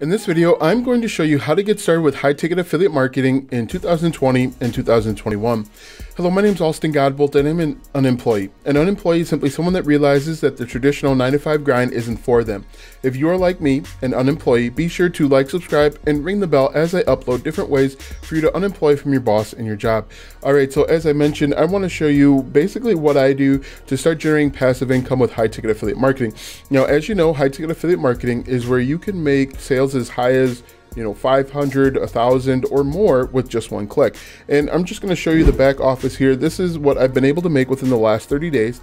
In this video, I'm going to show you how to get started with high-ticket affiliate marketing in 2020 and 2021. Hello, my name is Alston Godbolt and I'm an employee. An unemployee is simply someone that realizes that the traditional 9-to-5 grind isn't for them. If you are like me, an unemployee, be sure to like, subscribe, and ring the bell as I upload different ways for you to unemploy from your boss and your job. All right, so as I mentioned, I want to show you basically what I do to start generating passive income with high-ticket affiliate marketing. Now, as you know, high-ticket affiliate marketing is where you can make sales as high as, you know, 500, 1,000 or more with just one click. And I'm just going to show you the back office here. This is what I've been able to make within the last 30 days,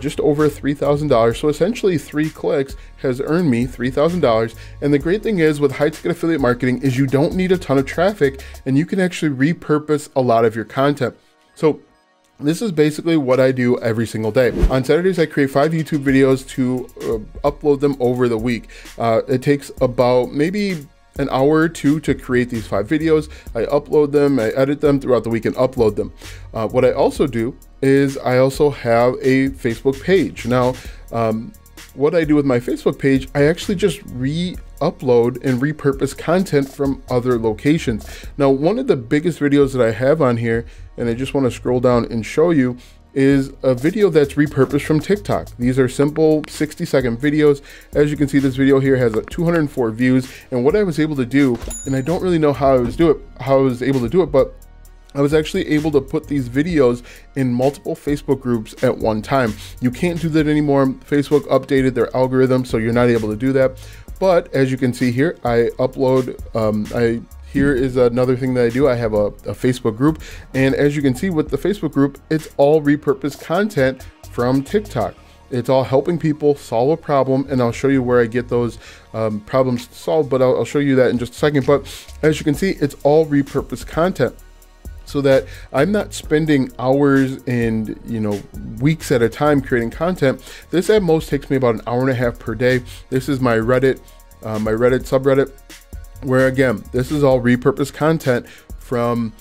just over $3,000. So essentially 3 clicks has earned me $3,000. And the great thing is with high ticket affiliate marketing is you don't need a ton of traffic and you can actually repurpose a lot of your content. So this is basically what I do every single day. On Saturdays, I create 5 YouTube videos to upload them over the week. It takes about maybe an hour or two to create these 5 videos. I upload them, I edit them throughout the week and upload them. What I also do is I also have a Facebook page. Now, what I do with my Facebook page, I actually just re-upload and repurpose content from other locations. Now, one of the biggest videos that I have on here, and I just want to scroll down and show you, is a video that's repurposed from TikTok. These are simple 60-second videos. As you can see, this video here has 204 views. And what I was able to do, and I don't really know how I was able to do it, but I was actually able to put these videos in multiple Facebook groups at one time. You can't do that anymore. Facebook updated their algorithm, so you're not able to do that. But as you can see here, I upload, here is another thing that I do. I have a Facebook group. And as you can see with the Facebook group, it's all repurposed content from TikTok. It's all helping people solve a problem, and I'll show you where I get those problems solved, but I'll show you that in just a second. But as you can see, it's all repurposed content, so that I'm not spending hours and, you know, weeks at a time creating content. This at most takes me about an hour and a half per day. This is my Reddit subreddit, where again, this is all repurposed content from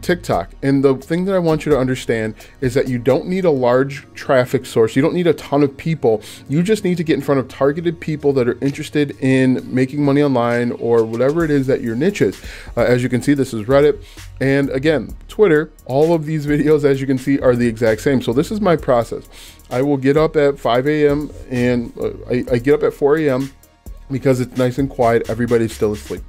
TikTok. And the thing that I want you to understand is that you don't need a large traffic source. You don't need a ton of people. You just need to get in front of targeted people that are interested in making money online or whatever it is that your niche is. As you can see, this is Reddit. And again, Twitter, all of these videos, as you can see, are the exact same. So this is my process. I will get up at 5 a.m. and I get up at 4 a.m. because it's nice and quiet, everybody's still asleep.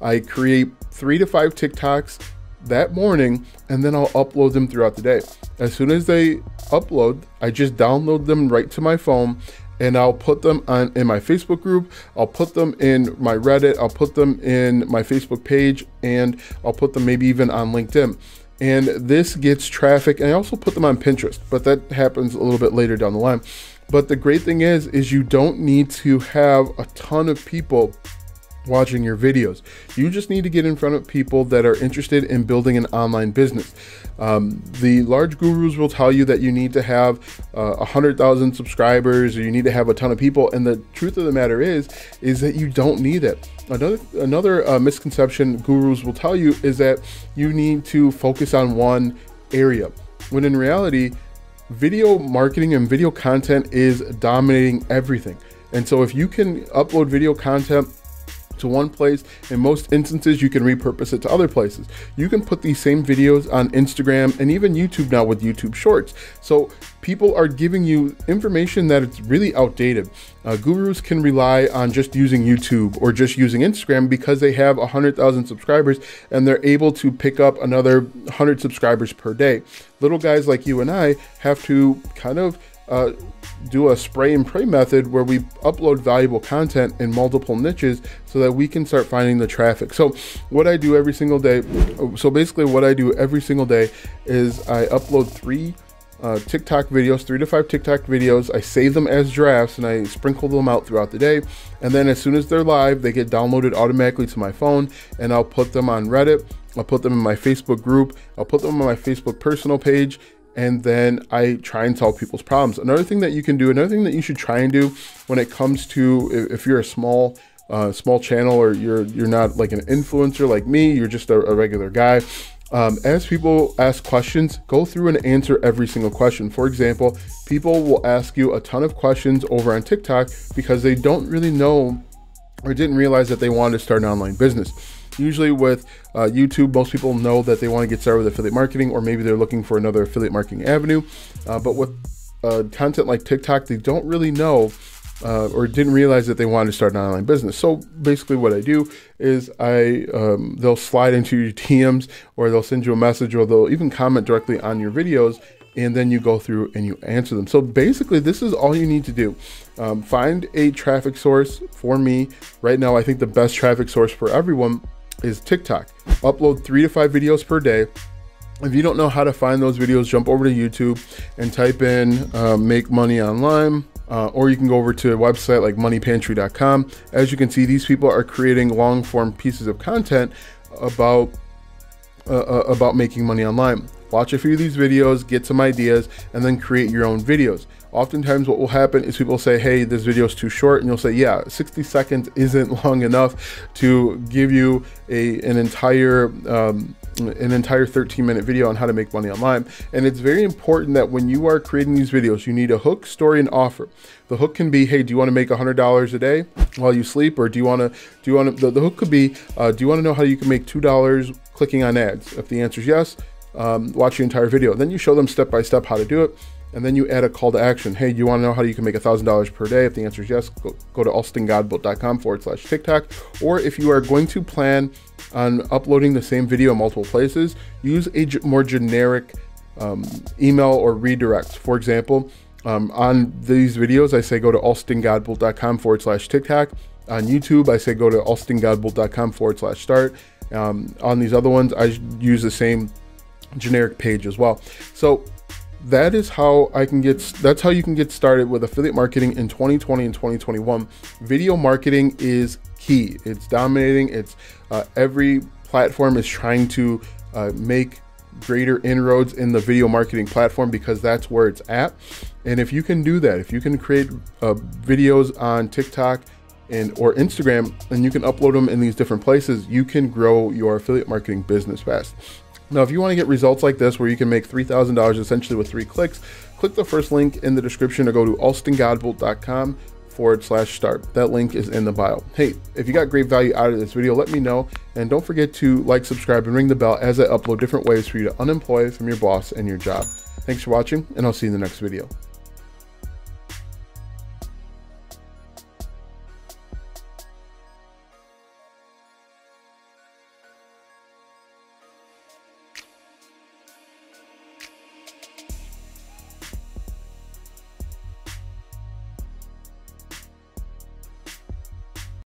I create 3 to 5 TikToks that morning, and then I'll upload them throughout the day. As soon as they upload, I just download them right to my phone, and I'll put them in my Facebook group, I'll put them in my Reddit, I'll put them in my Facebook page, and I'll put them maybe even on LinkedIn. And this gets traffic, and I also put them on Pinterest, but that happens a little bit later down the line. But the great thing is you don't need to have a ton of people watching your videos. You just need to get in front of people that are interested in building an online business. The large gurus will tell you that you need to have 100,000 subscribers, or you need to have a ton of people. And the truth of the matter is that you don't need it. Another misconception gurus will tell you is that you need to focus on one area, when in reality, video marketing and video content is dominating everything. And so if you can upload video content to one place, in most instances, you can repurpose it to other places. You can put these same videos on Instagram and even YouTube now with YouTube Shorts. So people are giving you information that it's really outdated. Gurus can rely on just using YouTube or just using Instagram because they have 100,000 subscribers and they're able to pick up another 100 subscribers per day. Little guys like you and I have to kind of do a spray and pray method where we upload valuable content in multiple niches so that we can start finding the traffic. So what I do every single day, is I upload 3 TikTok videos, 3 to 5 TikTok videos. I save them as drafts and I sprinkle them out throughout the day. And then as soon as they're live, they get downloaded automatically to my phone, and I'll put them on Reddit. I'll put them in my Facebook group. I'll put them on my Facebook personal page. And then I try and solve people's problems. Another thing that you should try and do when it comes to, if you're a small channel, or you're not like an influencer like me, you're just a regular guy. As people ask questions, go through and answer every single question. For example, people will ask you a ton of questions over on TikTok because they don't really know or didn't realize that they wanted to start an online business. Usually with YouTube, most people know that they want to get started with affiliate marketing, or maybe they're looking for another affiliate marketing avenue. But with content like TikTok, they don't really know or didn't realize that they wanted to start an online business. So basically what I do is they'll slide into your DMs, or they'll send you a message, or they'll even comment directly on your videos. And then you go through and you answer them. So basically, this is all you need to do. Find a traffic source. For me right now, I think the best traffic source for everyone is TikTok. Upload 3 to 5 videos per day. If you don't know how to find those videos, jump over to YouTube and type in make money online. Or you can go over to a website like MoneyPantry.com. As you can see, these people are creating long form pieces of content about making money online. Watch a few of these videos, get some ideas, and then create your own videos. Oftentimes what will happen is people say, hey, this video is too short. And you'll say, yeah, 60 seconds isn't long enough to give you an entire 13-minute video on how to make money online. And it's very important that when you are creating these videos, you need a hook, story, and offer. The hook can be, hey, do you want to make $100 a day while you sleep? Or the hook could be, do you want to know how you can make $2 clicking on ads? If the answer is yes, watch your entire video. Then you show them step-by-step how to do it. And then you add a call to action. Hey, do you want to know how you can make $1,000 per day? If the answer is yes, go to alstongodbolt.com/TikTok. Or if you are going to plan on uploading the same video in multiple places, use a more generic email or redirect. For example, on these videos, I say go to alstongodbolt.com/TikTok. On YouTube, I say go to alstongodbolt.com/start. On these other ones, I use the same generic page as well. So that is how that's how you can get started with affiliate marketing in 2020 and 2021. Video marketing is key. It's dominating. It's every platform is trying to make greater inroads in the video marketing platform, because that's where it's at. And if you can do that, if you can create videos on TikTok or Instagram, and you can upload them in these different places, you can grow your affiliate marketing business fast. Now, if you want to get results like this, where you can make $3,000 essentially with 3 clicks, click the first link in the description, or go to alstongodbolt.com/start. That link is in the bio. Hey, if you got great value out of this video, let me know. And don't forget to like, subscribe, and ring the bell as I upload different ways for you to unemploy from your boss and your job. Thanks for watching, and I'll see you in the next video.